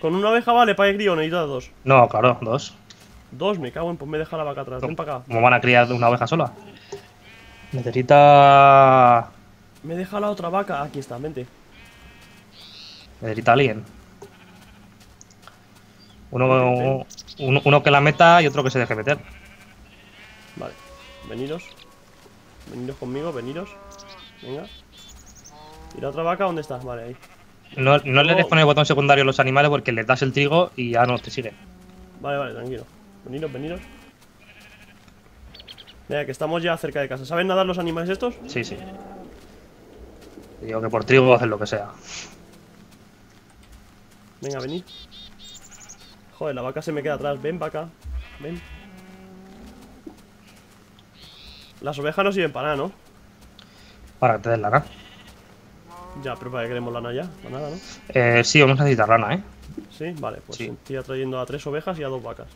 Con una oveja vale para el crío, necesitas dos. No, claro, dos. Dos, me cago en, pues me deja la vaca atrás. Ven para acá. ¿Cómo van a criar una oveja sola? Necesita... Me deja la otra vaca. Aquí está, vente. Necesita alguien. Uno que la meta y otro que se deje meter. Vale, veniros. Veniros conmigo, veniros. Venga. ¿Y la otra vaca dónde está? Vale, ahí. No le des con el botón secundario a los animales porque les das el trigo y ya no te siguen. Vale, vale, tranquilo. Veniros, veniros. Mira, que estamos ya cerca de casa. ¿Saben nadar los animales estos? Sí, sí. Digo que por trigo hacen lo que sea. Venga, venid. Joder, la vaca se me queda atrás. Ven, vaca. Ven. Las ovejas no sirven para nada, ¿no? Para que te den lana. Ya, pero ¿para qué queremos lana ya? Para nada, ¿no? Sí, vamos a necesitar lana, ¿eh? Sí, vale, pues sí. Estoy atrayendo a 3 ovejas y a 2 vacas.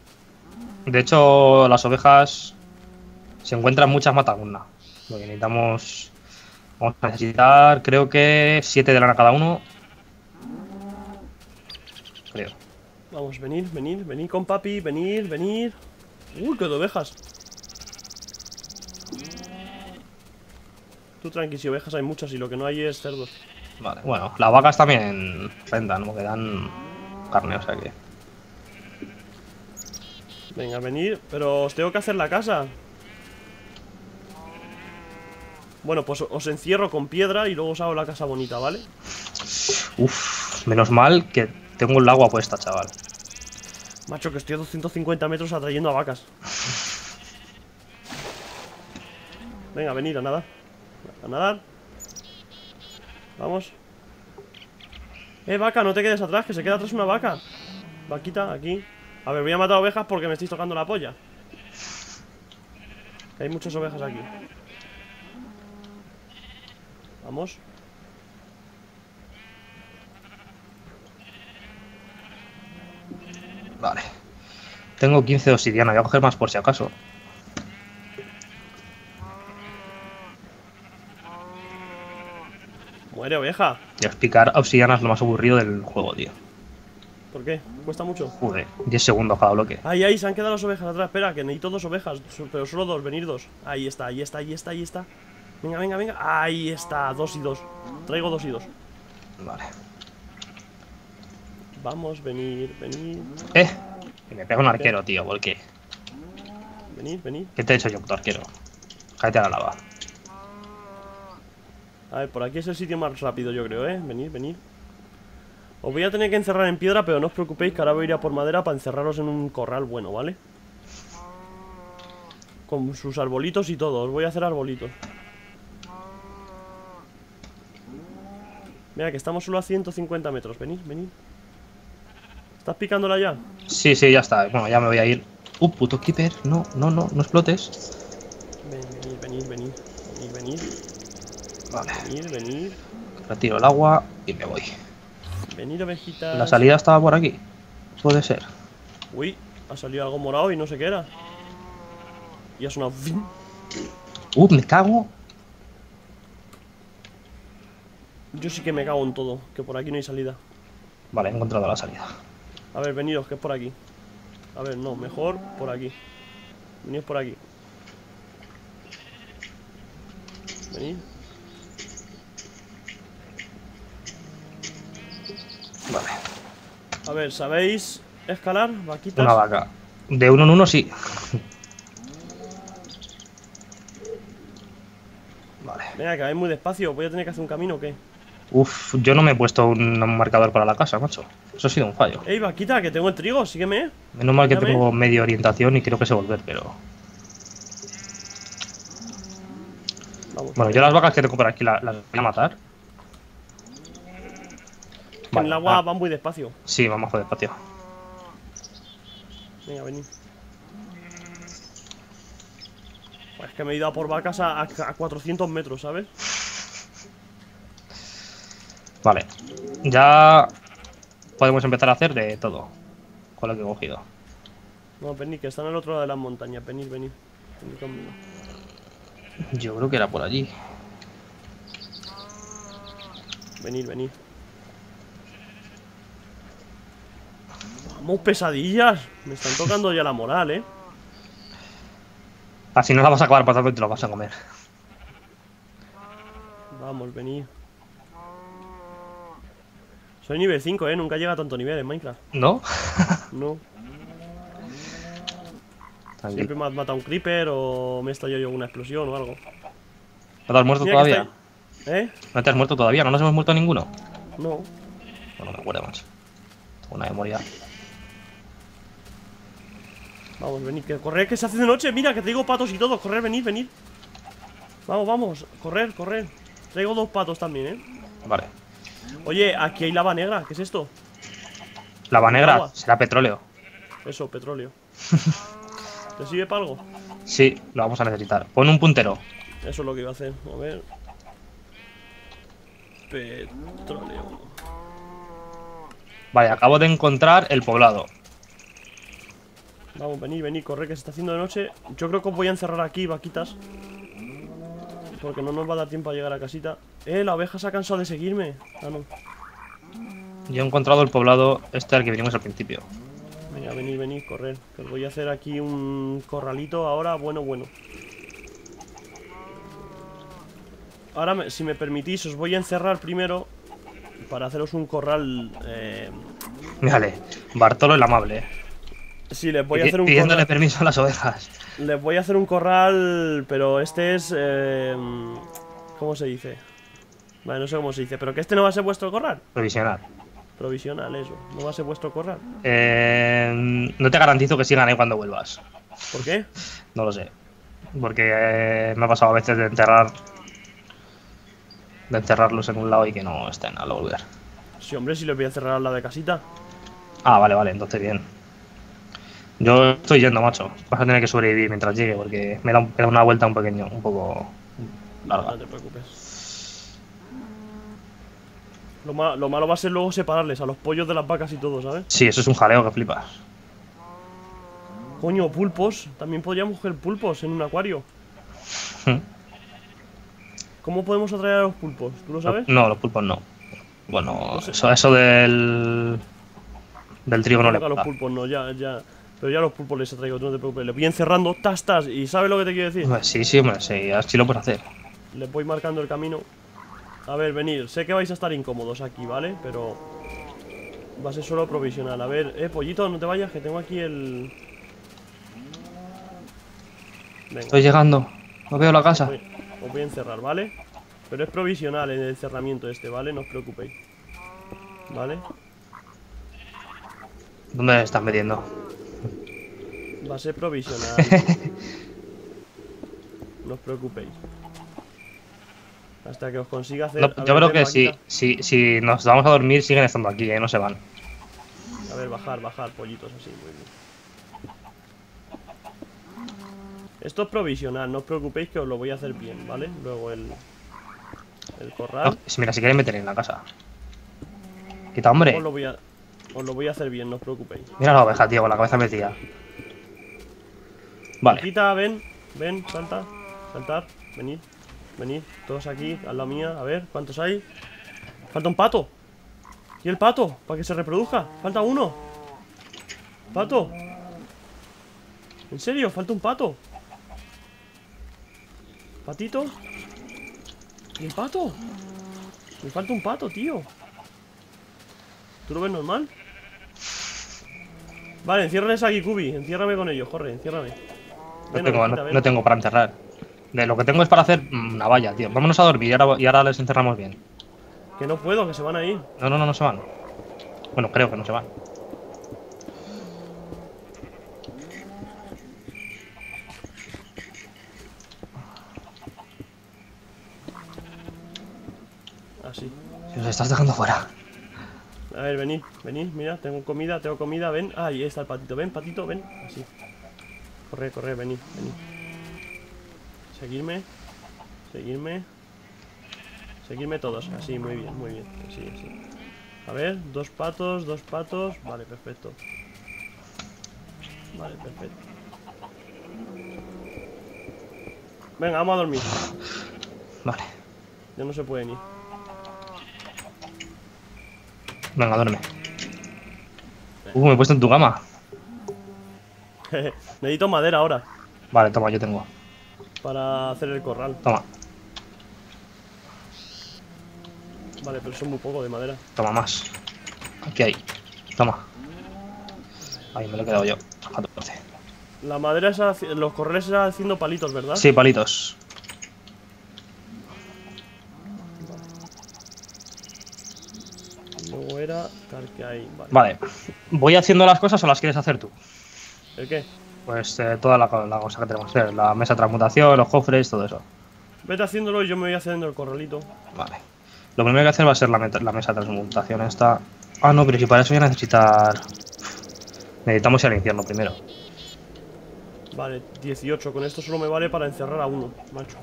De hecho, las ovejas... Se encuentran muchas matagundas. Lo que necesitamos... Vamos a necesitar, creo que 7 de lana cada uno. Creo. Vamos, venir, venir, venir con papi, venir, venir. Uy, qué de ovejas. Tú tranqui, si ovejas hay muchas y lo que no hay es cerdos. Vale, bueno, las vacas también rentan, porque dan carne, o sea que... Venga, venir, pero os tengo que hacer la casa. Bueno, pues os encierro con piedra y luego os hago la casa bonita, ¿vale? Uff, menos mal que tengo el agua puesta, chaval. Macho, que estoy a 250 metros atrayendo a vacas. Venga, venid a nadar. A nadar. Vamos. Vaca, no te quedes atrás, que se queda atrás una vaca. Vaquita, aquí. A ver, voy a matar ovejas porque me estáis tocando la polla. Hay muchas ovejas aquí. Vamos. Vale. Tengo 15 de obsidiana, voy a coger más por si acaso. Muere, oveja. Dios, picar obsidiana es lo más aburrido del juego, tío. ¿Por qué? ¿Cuesta mucho? Joder, 10 segundos cada bloque. Ahí, ahí, se han quedado las ovejas atrás. Espera, que necesito 2 ovejas, pero solo 2, venir 2. Ahí está, ahí está, ahí está, ahí está. Venga, venga, venga. Ahí está, 2 y 2. Traigo 2 y 2. Vale. Vamos, venir, venir. Que me pega un arquero, tío, ¿por qué? Venir, venir. ¿Qué te he hecho yo, puto arquero? Cállate a la lava. A ver, por aquí es el sitio más rápido, yo creo, Venir, venir. Os voy a tener que encerrar en piedra, pero no os preocupéis que ahora voy a ir a por madera para encerraros en un corral bueno, ¿vale? Con sus arbolitos y todo, os voy a hacer arbolitos. Mira, que estamos solo a 150 metros. Venid, venid. ¿Estás picándola ya? Sí, sí, ya está. Bueno, ya me voy a ir. Puto creeper. No, no, no, no explotes. Venid, venid, venid. Venid, venid. Vale. Venid, venid. Retiro el agua y me voy. Venid, ovejitas. La salida estaba por aquí. Puede ser. Uy, ha salido algo morado y no sé qué era. Y ha sonado. Me cago. Yo sí que me cago en todo, que por aquí no hay salida. Vale, he encontrado la salida. A ver, venidos, que es por aquí. A ver, no, mejor por aquí. Venid por aquí. Venid. Vale. A ver, ¿sabéis escalar vaquitas? Una vaca. De uno en uno, sí. Vale. Venga, que vais muy despacio. ¿Voy a tener que hacer un camino o qué? Uf, yo no me he puesto un marcador para la casa, macho. Eso ha sido un fallo. Ey, vaquita, que tengo el trigo, sígueme. Menos mal que tengo medio orientación y creo que sé volver, pero... Vamos, bueno, yo las vacas que tengo por aquí las voy a matar. Vale, en el agua van muy despacio. Sí, vamos muy despacio. Venga, venid. Pues que me he ido a por vacas a 400 metros, ¿sabes? Vale, ya podemos empezar a hacer de todo con lo que he cogido. No, venid, que están al otro lado de las montañas. Venid, venid, venid conmigo. Yo creo que era por allí. Venid, venid. Vamos, pesadillas. Me están tocando ya la moral, eh. Así no la vas a acabar, por tanto te la vas a comer. Vamos, vení. Soy nivel 5, eh. Nunca llega a tanto nivel en Minecraft. ¿No? No. Tranquil. Siempre me has matado un creeper o me he estallado yo una explosión o algo. ¿No te has muerto todavía? ¿Eh? ¿No te has muerto todavía? ¿No nos hemos muerto ninguno? No. Bueno, me acuerdo, macho. Tengo una memoria. Vamos, venid, que correr, que se hace de noche. Mira, que traigo patos y todo. Correr, venid, venid. Vamos, vamos. Correr, correr. Traigo dos patos también, eh. Vale. Oye, aquí hay lava negra. ¿Qué es esto? ¿Lava negra? ¿Lava? Será petróleo. Eso, petróleo. ¿Te sirve para algo? Sí, lo vamos a necesitar. Pon un puntero. Eso es lo que iba a hacer. A ver. Petróleo. Vale, acabo de encontrar el poblado. Vamos, venid, venid, corre, que se está haciendo de noche. Yo creo que os voy a encerrar aquí, vaquitas, porque no nos va a dar tiempo a llegar a casita. La oveja se ha cansado de seguirme. Ah, no. Yo he encontrado el poblado este al que vinimos al principio. Venga, venid, venid, correr, que os voy a hacer aquí un corralito ahora, bueno, bueno. Ahora, si me permitís, os voy a encerrar primero para haceros un corral. Vale, Bartolo el amable. Sí, les voy a hacer un corral. Pidiéndole permiso a las ovejas. Les voy a hacer un corral, pero este es... ¿cómo se dice? Vale, no sé cómo se dice, pero que este no va a ser vuestro corral. Provisional. Provisional, eso. No va a ser vuestro corral. No te garantizo que sí gané cuando vuelvas. ¿Por qué? No lo sé. Porque me ha pasado a veces de enterrar... de encerrarlos en un lado y que no estén al volver. Sí, hombre, si les voy a cerrar al lado de casita. Ah, vale, vale, entonces bien. Yo estoy yendo, macho. Vas a tener que sobrevivir mientras llegue, porque me da una vuelta un poco larga. No te preocupes. Lo malo va a ser luego separarles a los pollos de las vacas y todo, ¿sabes? Sí, eso es un jaleo que flipas. Coño, pulpos. También podríamos coger pulpos en un acuario. ¿Cómo podemos atraer a los pulpos? ¿Tú lo sabes? No, los pulpos no. Bueno, no sé. eso del trigo no le pasa. Los pulpos no, ya. Pero ya los pulpos les atraigo, no te preocupes. Les voy encerrando, tas, tas. ¿Y sabes lo que te quiero decir? Sí, sí, hombre, sí. Así lo puedes hacer. Les voy marcando el camino. A ver, venid. Sé que vais a estar incómodos aquí, ¿vale? Pero va a ser solo provisional. A ver, pollito, no te vayas, que tengo aquí el... Venga. Estoy llegando. No veo la casa. Os voy a encerrar, ¿vale? Pero es provisional el encerramiento este, ¿vale? No os preocupéis. ¿Vale? ¿Dónde me estás metiendo? Va a ser provisional. No os preocupéis. Hasta que os consiga hacer... No, yo creo que si nos vamos a dormir siguen estando aquí, ¿eh? No se van. A ver, bajar, bajar, pollitos así, muy bien. Esto es provisional, no os preocupéis que os lo voy a hacer bien, ¿vale? Luego el corral... mira, si queréis meter en la casa. Quita, hombre. Os lo voy a hacer bien, no os preocupéis. Mira la oveja, tío, con la cabeza metida. Vale. Quita, ven, ven, salta, saltar, venid, venid. Todos aquí, a la mía, a ver, ¿cuántos hay? Falta un pato. ¿Y el pato? Para que se reproduzca. Falta uno. Pato. ¿En serio? Falta un pato. ¿Patito? ¿Y el pato? Me falta un pato, tío. ¿Tú lo ves normal? Vale, enciérrales aquí, Kubi. Enciérrame con ellos, corre, enciérrame. Ven, no tengo para encerrar. Lo que tengo es para hacer una valla, tío. Vámonos a dormir y ahora les encerramos bien. Que no puedo, que se van ahí. No, no, no, no se van. Bueno, creo que no se van. Así. Los estás dejando fuera. A ver, venid, venid, mira, tengo comida, ven. Ah, ahí está el patito, ven, así. Corre, corre, venid, venid. Seguidme, seguidme. Seguidme todos, así, muy bien, así, así. A ver, dos patos, vale, perfecto. Vale, perfecto. Venga, vamos a dormir. Vale. Ya no se pueden ir. Venga, duerme. Me he puesto en tu cama. Necesito madera ahora. Vale, toma, yo tengo. Para hacer el corral. Toma. Vale, pero son muy poco de madera. Toma más. Aquí hay. Toma. Ahí me lo he quedado yo. 14. La madera, los corrales eran haciendo palitos, ¿verdad? Sí, palitos. Luego era carcaí. Vale. ¿Voy haciendo las cosas o las quieres hacer tú? ¿El qué? Pues toda la cosa que tenemos que hacer. La mesa de transmutación, los cofres, todo eso. Vete haciéndolo y yo me voy haciendo el corralito. Vale. Lo primero que hacer va a ser la mesa de transmutación esta. Ah, no, pero si para eso voy a necesitar... Necesitamos ir al infierno primero. Vale, 18. Con esto solo me vale para encerrar a uno, macho.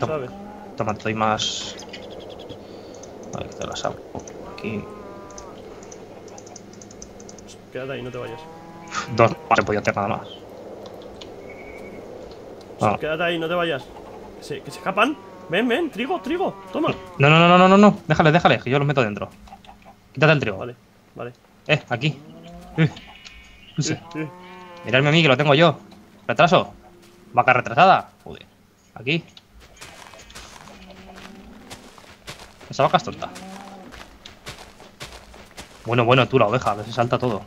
¿Sabes? Toma, te doy más... A ver, te las hago aquí. Quédate ahí, no te vayas. Dos, no se podía hacer nada más. No. Quédate ahí, no te vayas. Que se escapan. Ven, trigo, toma. No. Déjale, que yo los meto dentro. Quítate el trigo. Vale. Aquí. Sí. Miradme a mí, que lo tengo yo. Retraso. Vaca retrasada. Joder. Aquí. Esa vaca es tonta. Bueno, tú la oveja, a ver si salta todo.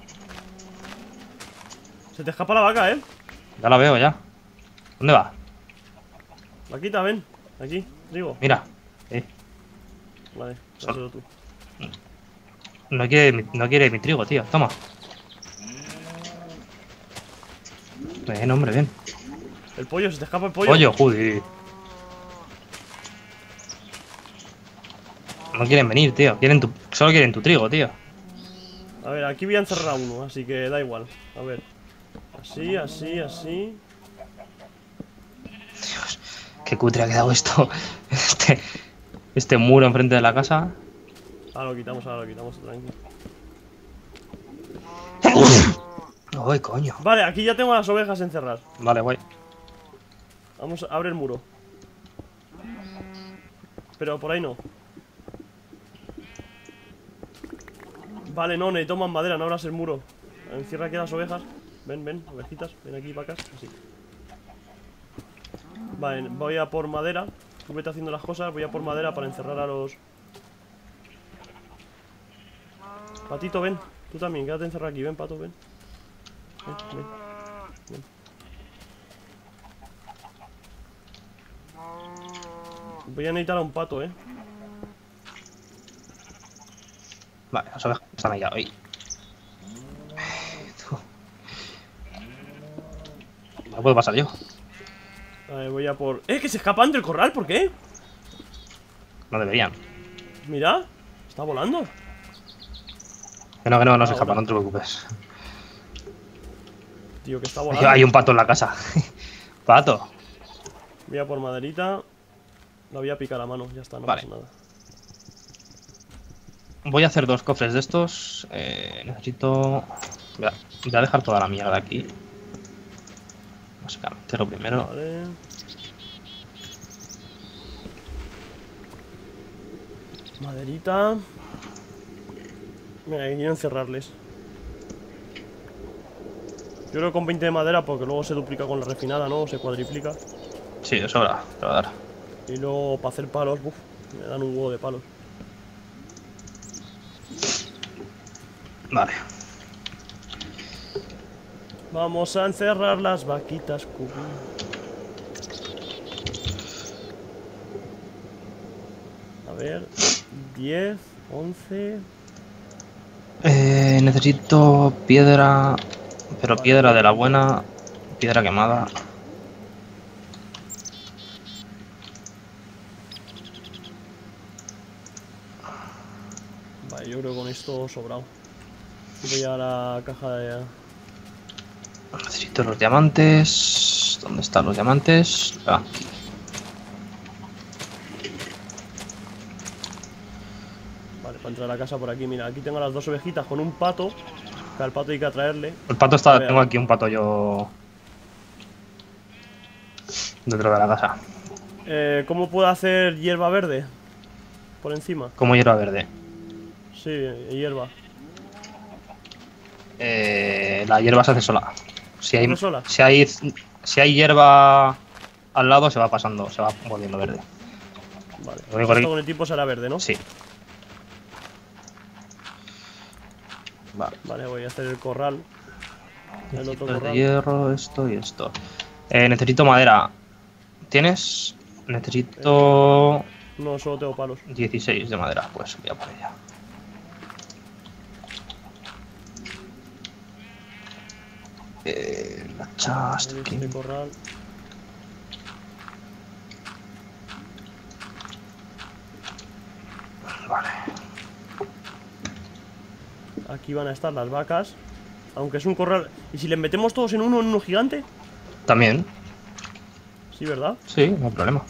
Se te escapa la vaca, Ya la veo, ya. ¿Dónde va? Vaquita, ven. Aquí, digo. Mira. Vale, dáselo tú. No quiere mi trigo, tío. Toma. Ven, hombre, ven. El pollo, se te escapa el pollo. Pollo, joder. No quieren venir, tío. Solo quieren tu trigo, tío. A ver, aquí voy a encerrar uno, así que da igual. A ver. Así. Dios, qué cutre ha quedado esto. Este muro enfrente de la casa. Ahora lo quitamos, tranquilo. ¡Ay, coño! Vale, aquí ya tengo las ovejas encerradas. Vale, guay. Vamos, abre el muro. Pero por ahí no. Vale, no, necesito más madera, no abras el muro. Encierra aquí las ovejas. Ven, ovejitas, ven aquí, vacas, así. Vale, voy a por madera. Tú vete haciendo las cosas, voy a por madera para encerrar a los... Patito, ven. Tú también, quédate encerrado aquí. Ven, pato, ven. Ven. Voy a necesitar a un pato, Vale, las ovejas están allá hoy. No puedo pasar yo. Vale, voy a por... ¡Que se escapan del corral! ¿Por qué? No deberían. Mira, está volando. Que no se escapa, no te preocupes. Tío, que está volando. Hay un pato en la casa. Pato. Voy a por maderita. La voy a picar a mano, ya está, no pasa nada. Voy a hacer dos cofres de estos. Necesito... Voy a dejar toda la mierda aquí. Básicamente lo primero. Vale. Maderita. Mira, quiero encerrarles. Yo creo que con 20 de madera, porque luego se duplica con la refinada, ¿no? O se cuadriplica. Sí, de sobra, te va a dar. Y luego para hacer palos, uff, me dan un huevo de palos. Vale. Vamos a encerrar las vaquitas, Cubi. A ver, 10, 11... necesito piedra, pero piedra de la buena, piedra quemada. Vale, yo creo que con esto sobrado. Voy a la caja de... Necesito los diamantes. ¿Dónde están los diamantes? Aquí. Para entrar a la casa por aquí, mira, aquí tengo las dos ovejitas con un pato. Que al pato hay que atraerle. El pato está, tengo aquí un pato yo. Dentro de la casa. ¿Cómo puedo hacer hierba verde? Por encima. ¿Cómo hierba verde? Sí, hierba. La hierba se hace sola. Si hay hierba al lado, se va pasando, se va volviendo verde. Vale, lo único con el tiempo será verde, ¿no? Sí. Vale, vale, voy a hacer el corral. El otro corral. De hierro, esto y esto. Necesito madera. ¿Tienes? Necesito... no, solo tengo palos. 16 de madera, pues voy a por ella. La hacha hasta aquí. Este corral. Vale. Aquí van a estar las vacas. Aunque es un corral. ¿Y si les metemos todos en uno gigante? También. Sí, ¿verdad? Sí, no hay problema.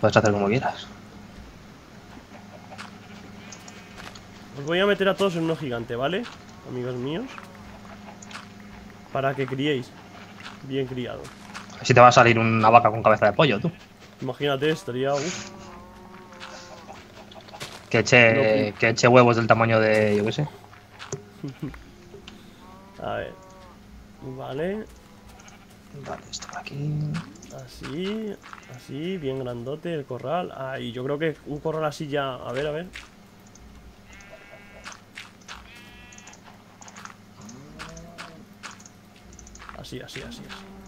Puedes hacer como quieras. Os voy a meter a todos en uno gigante, ¿vale? Amigos míos. Para que criéis. Bien criado. Si te va a salir una vaca con cabeza de pollo, tú. Imagínate, estaría... Que eche huevos del tamaño de... yo qué sé. A ver. Vale. Vale, esto por aquí. Así, así, bien grandote el corral. Ah, y yo creo que un corral así ya... A ver, a ver. Así, así, así, así.